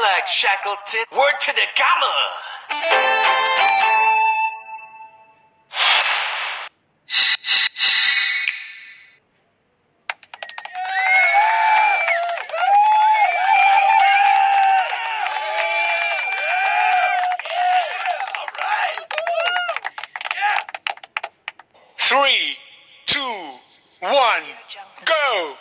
Like Shackleton, word to the gamma! Yeah, all right. Yes. 3, 2, 1, go!